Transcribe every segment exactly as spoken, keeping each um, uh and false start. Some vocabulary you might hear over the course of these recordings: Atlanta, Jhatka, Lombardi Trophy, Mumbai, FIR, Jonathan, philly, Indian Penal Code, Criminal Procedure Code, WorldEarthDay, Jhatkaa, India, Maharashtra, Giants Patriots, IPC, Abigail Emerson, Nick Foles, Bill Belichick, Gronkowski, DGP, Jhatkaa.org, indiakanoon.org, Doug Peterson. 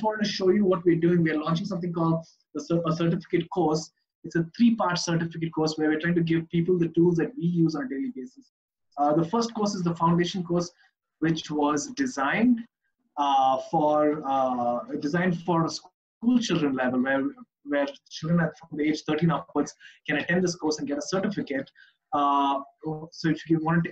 just wanted to show you what we're doing. We're launching something called a certificate course. It's a three-part certificate course where we're trying to give people the tools that we use on a daily basis. Uh, the first course is the foundation course, which was designed uh, for uh, designed for school children level, where where children at from the age thirteen upwards can attend this course and get a certificate. Uh, so if you want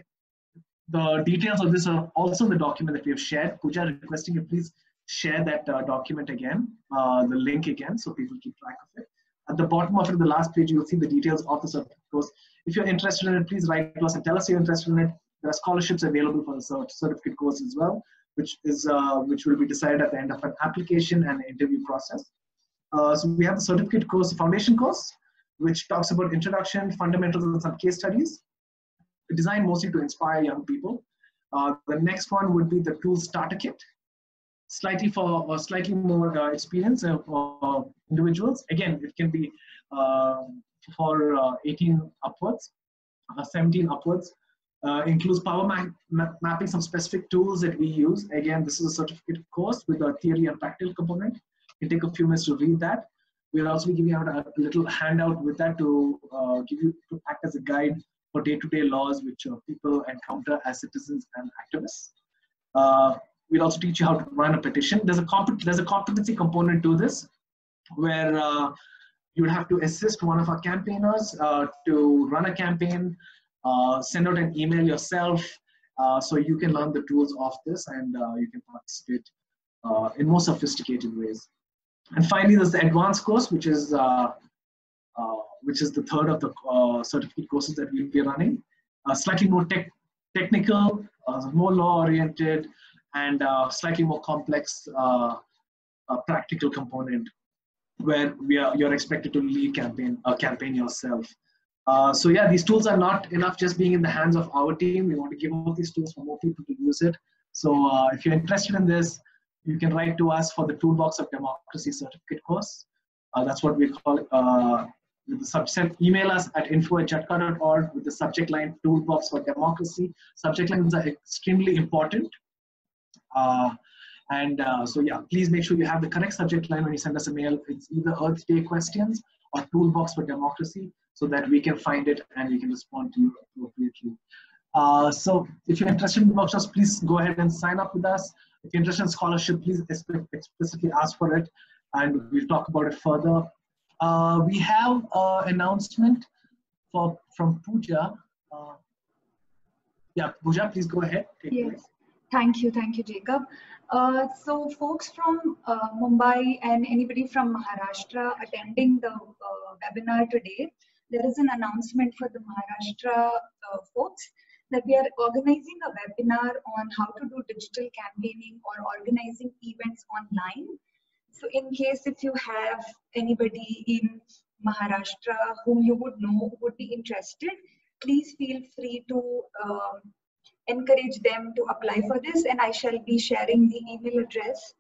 the details of this are also in the document that we have shared. Pooja, requesting you please share that uh, document again, uh, the link again, so people keep track of it. At the bottom of it, the last page, you'll see the details of the certificate course. If you're interested in it, please write to us and tell us you're interested in it. There are scholarships available for the certificate course as well, which is uh, which will be decided at the end of an application and interview process. Uh, so we have the certificate course, the foundation course, which talks about introduction, fundamentals, and some case studies, designed mostly to inspire young people. Uh, the next one would be the tool starter kit, slightly for or slightly more uh, experienced uh, uh, individuals. Again, it can be uh, for uh, eighteen upwards, uh, seventeen upwards. Uh, includes power ma ma mapping, some specific tools that we use. Again, this is a certificate course with a theory and practical component. It take a few minutes to read that. We'll also be giving out a little handout with that to uh, give you to act as a guide for day-to-day laws which uh, people encounter as citizens and activists. Uh, we'll also teach you how to run a petition. There's a compet there's a competency component to this, where uh, you would have to assist one of our campaigners uh, to run a campaign, uh, send out an email yourself, uh, so you can learn the tools of this and uh, you can participate uh, in more sophisticated ways. And finally, there's the advanced course, which is uh, uh, which is the third of the uh, certificate courses that we'll be running. Uh, slightly more tech technical, uh, more law-oriented, and uh, slightly more complex uh, uh, practical component, where we are you're expected to lead campaign a uh, campaign yourself. Uh, so yeah, these tools are not enough just being in the hands of our team. We want to give out these tools for more people to use it. So uh, if you're interested in this, you can write to us for the Toolbox of Democracy certificate course. Uh, that's what we call it. Uh, with the subset, email us at info at jhatka dot org with the subject line Toolbox for Democracy. Subject lines are extremely important. Uh, and uh, so yeah, please make sure you have the correct subject line when you send us a mail. It's either Earth Day questions or Toolbox for Democracy, so that we can find it and we can respond to you appropriately. Uh, so if you're interested in workshops, please go ahead and sign up with us. If you're interested in scholarship, please explicitly ask for it, and we'll talk about it further. Uh, we have an announcement for, from Pooja. Uh, yeah, Pooja, please go ahead. Take yes, place. Thank you, thank you, Jacob. Uh, so folks from uh, Mumbai and anybody from Maharashtra attending the uh, webinar today, there is an announcement for the Maharashtra uh, folks that we are organizing a webinar on how to do digital campaigning or organizing events online. So in case if you have anybody in Maharashtra whom you would know would be interested, please feel free to um, encourage them to apply for this, and I shall be sharing the email address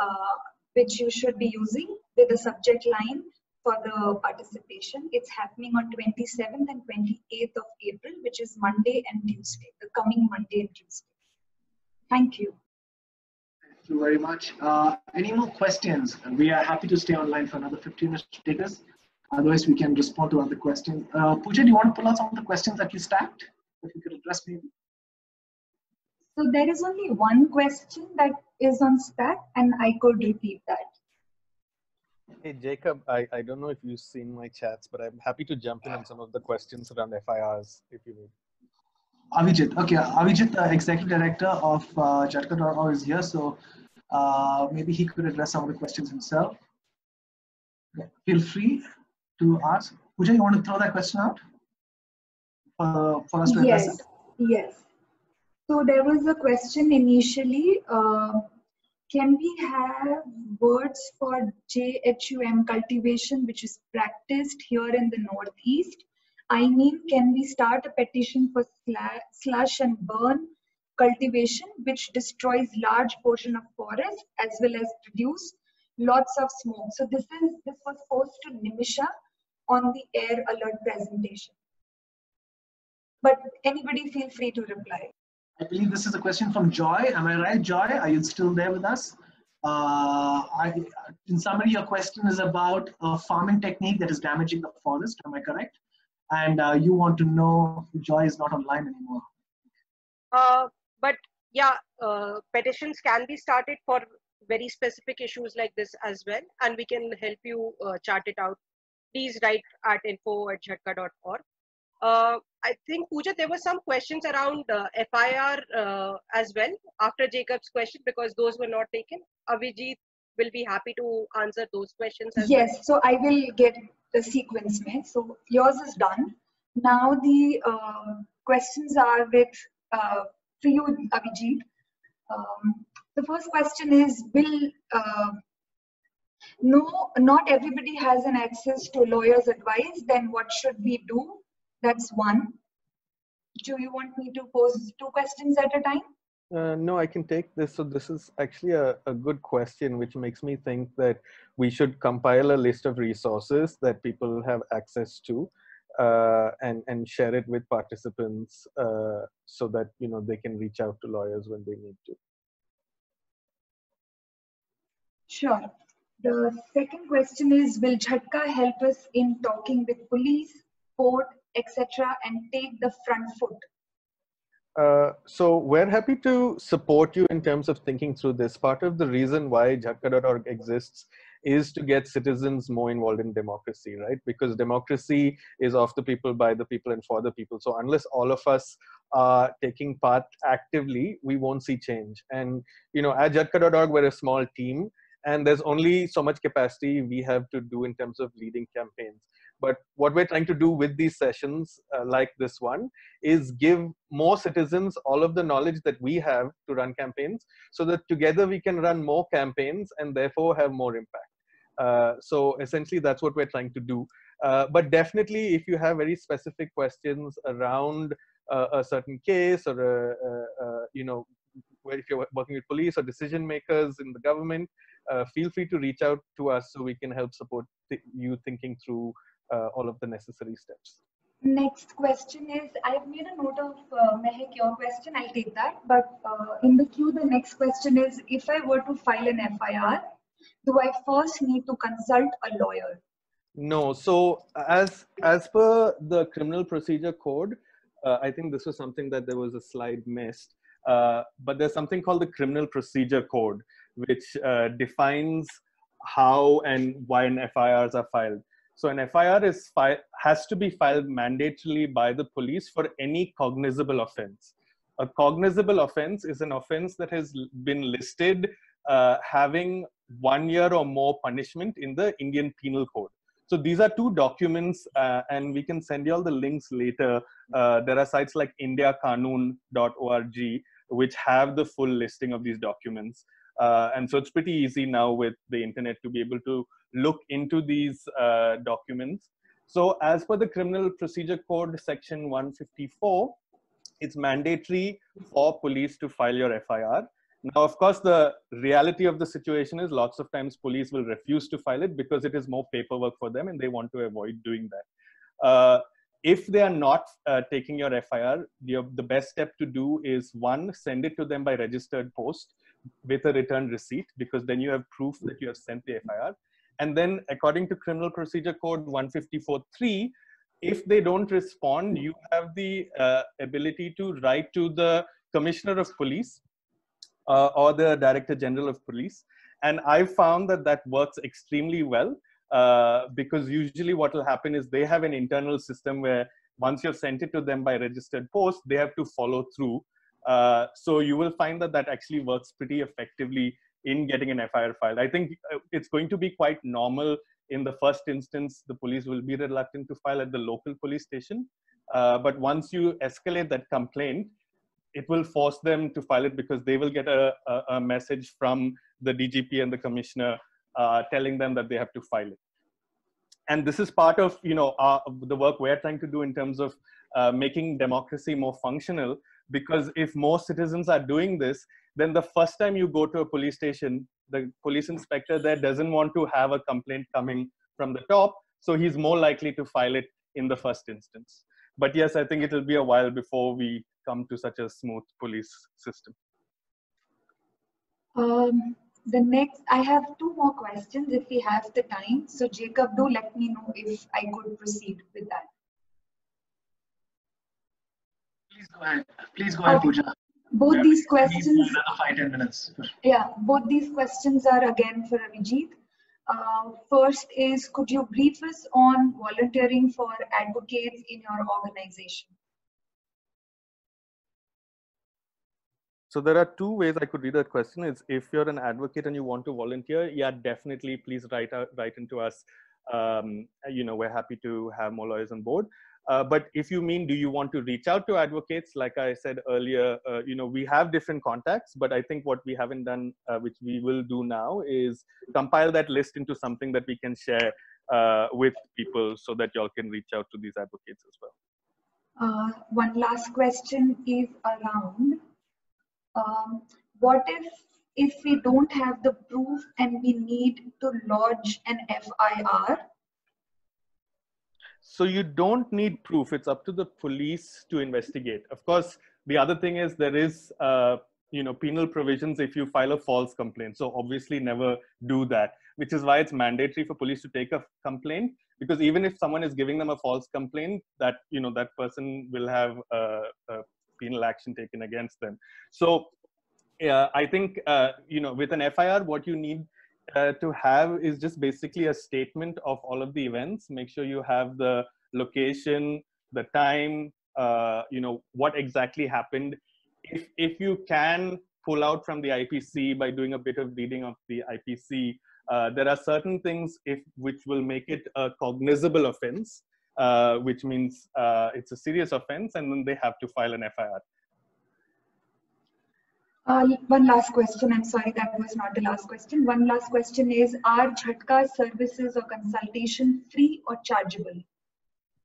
uh, which you should be using with the subject line for the participation. It's happening on twenty-seventh and twenty-eighth of April, which is Monday and Tuesday, the coming Monday and Tuesday. Thank you. Thank you very much. Uh, any more questions? We are happy to stay online for another fifteen minutes to take us. Otherwise, we can respond to other questions. Uh, Pooja, do you want to pull out some of the questions that you stacked? If you could address me. So there is only one question that is on stack, and I could repeat that. Hey, Jacob, I, I don't know if you've seen my chats, but I'm happy to jump in on some of the questions around F I Rs, if you need. Avijit, okay. Avijit, the Executive Director of uh, Jhatka dot org is here, so uh, maybe he could address some of the questions himself. Yeah. Feel free to ask. Pooja, you want to throw that question out uh, for us to address it? Yes. So there was a question initially. Uh, Can we have words for J H U M cultivation, which is practiced here in the Northeast? I mean, can we start a petition for slash and burn cultivation, which destroys large portion of forest as well as produce lots of smoke? So this is this was posed to Nimisha on the Air Alert presentation. But anybody feel free to reply. I believe this is a question from Joy. Am I right, Joy? Are you still there with us? Uh, I, in summary, your question is about a farming technique that is damaging the forest. Am I correct? And uh, you want to know if Joy is not online anymore. Uh, but yeah, uh, petitions can be started for very specific issues like this as well, and we can help you uh, chart it out. Please write at info at jhatka dot org. Uh, I think, Pooja, there were some questions around uh, F I R uh, as well after Jacob's question, because those were not taken. Avijit will be happy to answer those questions as yes, well. Yes, so I will get the sequence made. So yours is done. Now the uh, questions are with uh, for you, Avijit. Um, the first question is, will uh, no, not everybody has an access to lawyer's advice, then what should we do? That's one. Do you want me to pose two questions at a time? Uh, no, I can take this. So this is actually a, a good question, which makes me think that we should compile a list of resources that people have access to uh, and, and share it with participants uh, so that, you know, they can reach out to lawyers when they need to. Sure. The second question is, will Jhatka help us in talking with police, court, et cetera, and take the front foot? Uh, so we're happy to support you in terms of thinking through this. Part of the reason why Jhatka dot org exists is to get citizens more involved in democracy, right? Because democracy is of the people, by the people, and for the people. So unless all of us are taking part actively, we won't see change. And, you know, at Jhatka dot org, we're a small team, and there's only so much capacity we have to do in terms of leading campaigns. But what we're trying to do with these sessions, uh, like this one, is give more citizens all of the knowledge that we have to run campaigns, so that together we can run more campaigns and therefore have more impact. Uh, so essentially, that's what we're trying to do. Uh, but definitely, if you have very specific questions around uh, a certain case, or a, a, a, you know, if you're working with police or decision makers in the government, uh, feel free to reach out to us so we can help support th you thinking through Uh, all of the necessary steps. Next question is, I've made a note of uh, Mehak, your question, I'll take that, but uh, in the queue, the next question is, if I were to file an F I R, do I first need to consult a lawyer? No, so as, as per the Criminal Procedure Code, uh, I think this was something that there was a slide missed, uh, but there's something called the Criminal Procedure Code, which uh, defines how and why an F I Rs are filed. So an F I R is fi has to be filed mandatorily by the police for any cognizable offense. A cognizable offense is an offense that has been listed uh, having one year or more punishment in the Indian Penal Code. So these are two documents, uh, and we can send you all the links later. Uh, there are sites like india kanoon dot org, which have the full listing of these documents. Uh, and so it's pretty easy now with the internet to be able to look into these uh, documents. So as per the Criminal Procedure Code section one fifty-four, it's mandatory for police to file your F I R. Now, of course, the reality of the situation is lots of times police will refuse to file it because it is more paperwork for them and they want to avoid doing that. Uh, if they are not uh, taking your F I R, the, the best step to do is, one, send it to them by registered post with a return receipt, because then you have proof that you have sent the F I R. And then according to Criminal Procedure Code one fifty-four three, if they don't respond, you have the uh, ability to write to the Commissioner of Police uh, or the Director General of Police. And I found that that works extremely well uh, because usually what will happen is they have an internal system where once you've sent it to them by registered post, they have to follow through. Uh, so you will find that that actually works pretty effectively in getting an F I R filed. I think it's going to be quite normal in the first instance. The police will be reluctant to file at the local police station. Uh, but once you escalate that complaint, it will force them to file it because they will get a, a, a message from the D G P and the commissioner uh, telling them that they have to file it. And this is part of, you know, our, the work we're trying to do in terms of uh, making democracy more functional. Because if more citizens are doing this, then the first time you go to a police station, the police inspector there doesn't want to have a complaint coming from the top. So he's more likely to file it in the first instance. But yes, I think it will be a while before we come to such a smooth police system. Um, The next, I have two more questions if we have the time. So Jacob, do let me know if I could proceed with that. Please go ahead. Please go ahead, okay. Pooja. Both yeah, these questions. Another five, ten minutes. Yeah, both these questions are again for Abhijit. Uh, first is, could you brief us on volunteering for advocates in your organization? So there are two ways I could read that question. It's if you're an advocate and you want to volunteer, yeah, definitely please write out, write into us. Um, you know, we're happy to have more lawyers on board. Uh, but if you mean, do you want to reach out to advocates? Like I said earlier, uh, you know, we have different contacts, but I think what we haven't done, uh, which we will do now, is compile that list into something that we can share uh, with people so that y'all can reach out to these advocates as well. Uh, one last question is around, Um, what if, if we don't have the proof and we need to lodge an F I R? So you don't need proof. It's up to the police to investigate. Of course, the other thing is there is, uh, you know, penal provisions if you file a false complaint. So obviously never do that, which is why it's mandatory for police to take a complaint, because even if someone is giving them a false complaint, that, you know, that person will have a, a penal action taken against them. So uh, I think, uh, you know, with an F I R, what you need uh, to have is just basically a statement of all of the events. Make sure you have the location, the time, uh, you know, what exactly happened. If, if you can pull out from the I P C by doing a bit of reading of the I P C, uh, there are certain things if, which will make it a cognizable offense. Uh, which means uh, it's a serious offense, and then they have to file an F I R. Uh, one last question. I'm sorry, that was not the last question. One last question is, are Jhatkaa services or consultation free or chargeable?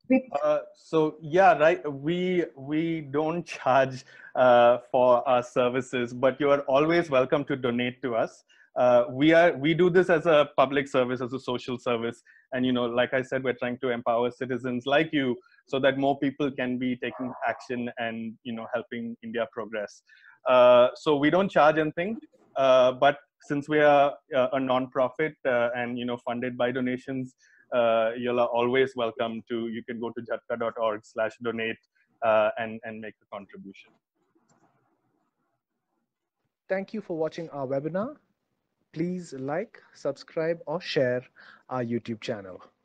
With uh, so yeah, right. We we don't charge uh, for our services, but you are always welcome to donate to us. Uh, we are we do this as a public service, as a social service, and you know, like I said, we're trying to empower citizens like you so that more people can be taking action and, you know, helping India progress. Uh, so we don't charge anything, uh, but since we are uh, a non-profit uh, and, you know, funded by donations, uh, you're always welcome to. You can go to jhatka dot org slash donate uh, and and make a contribution. Thank you for watching our webinar. Please like, subscribe, or share our YouTube channel.